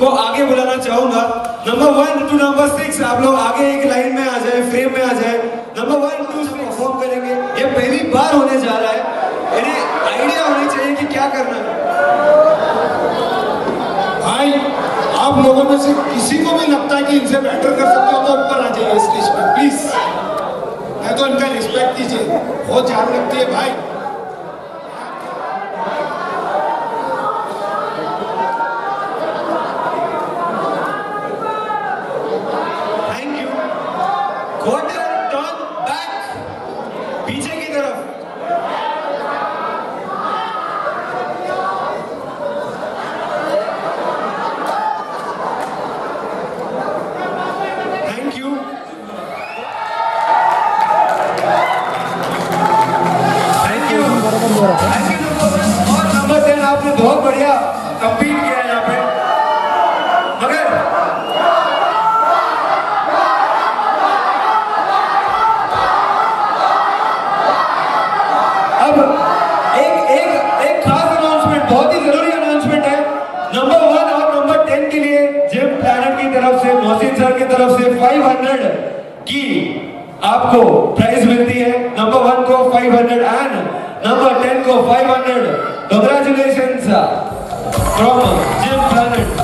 को आगे बुलाना चाहूंगा। नंबर 1 to नंबर 6 आप लोग आगे एक लाइन में आ जाए, फ्रेम में आ जाए। नंबर 1, 2 परफॉर्म करेंगे। ये पहली बार होने जा रहा है, इन्हें आइडिया होना चाहिए कि क्या करना है। भाई आप लोगों में से किसी को भी लगता है कि इनसे बेटर कर सकते हो तो ऊपर आ जाइए स्टेज पर प्लीज। मैं तो इनका रिस्पेक्ट कीजिए, बहुत जान रखती है भाई। बहुत बढ़िया कम्पीट किया है यहाँ पे, मगर अब एक एक एक खास अनाउंसमेंट, बहुत ही जरूरी अनाउंसमेंट है। नंबर 1 और नंबर 10 के लिए जिम प्लैनेट की तरफ से, मोहसिन सर की तरफ से 500 की आपको प्राइज मिलती है। नंबर 1 को 500 एंड नंबर 10 को 500। Congratulations from Gym Planet.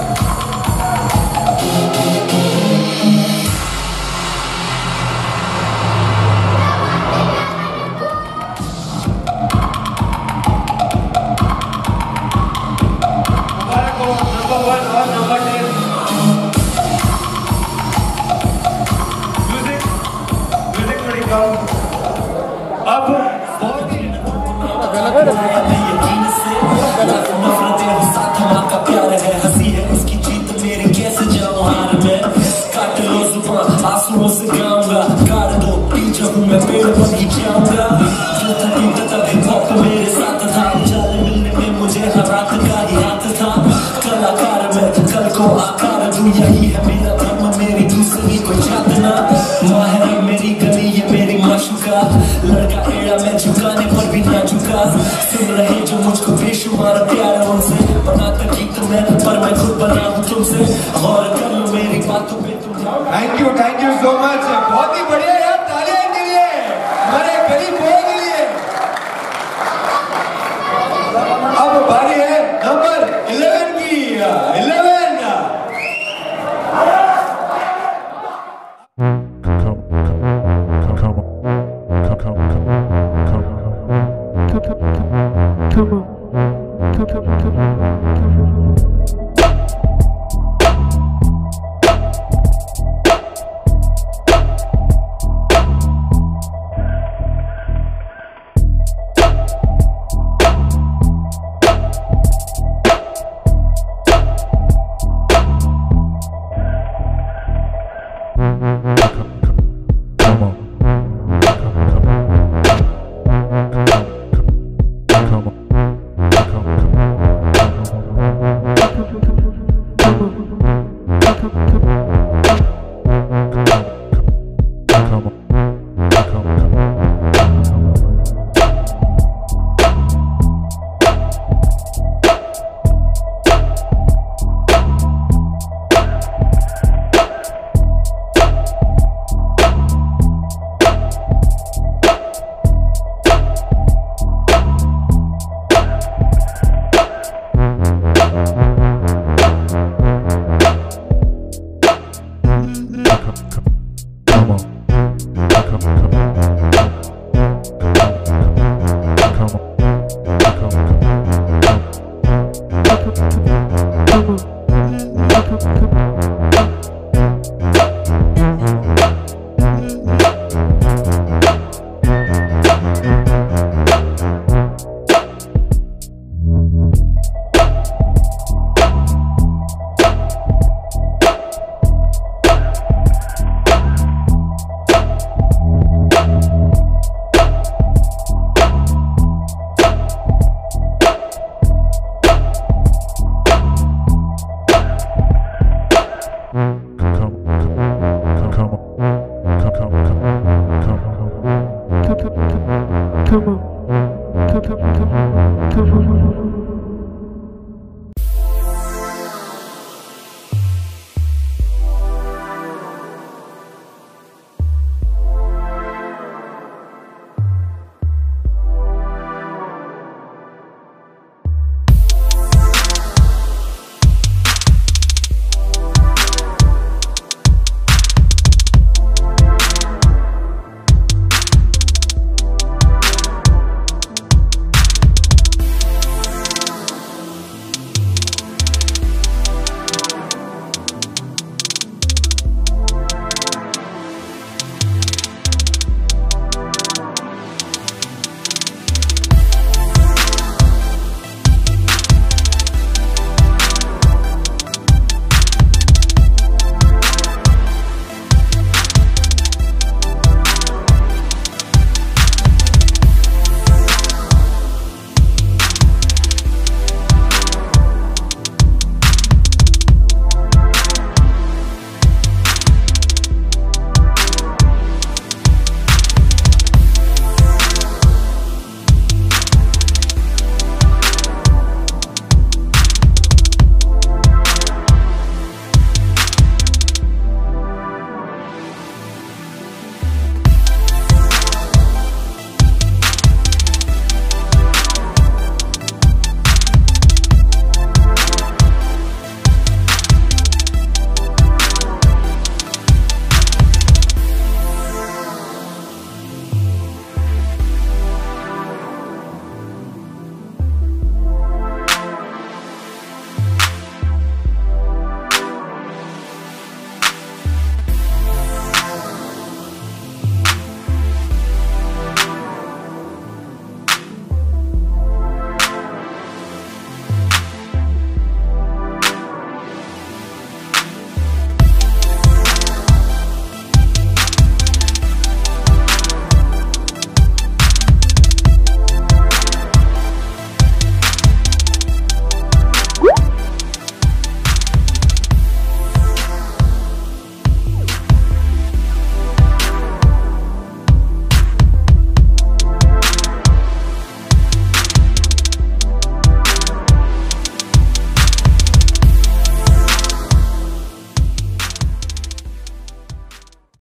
सुन रहे जो मुझको बेशुमार प्यार है उनसे, बनाता ठीक तो मैं, पर मैं खुद बनाऊं तुमसे और कर लूं मेरी बातों पे तुम। Thank you so much. बहुत ही बढ़िया यार, तालियां के लिए हमारे गरीब बॉय के लिए। अब बारी है नंबर 11 की। 11 Come on.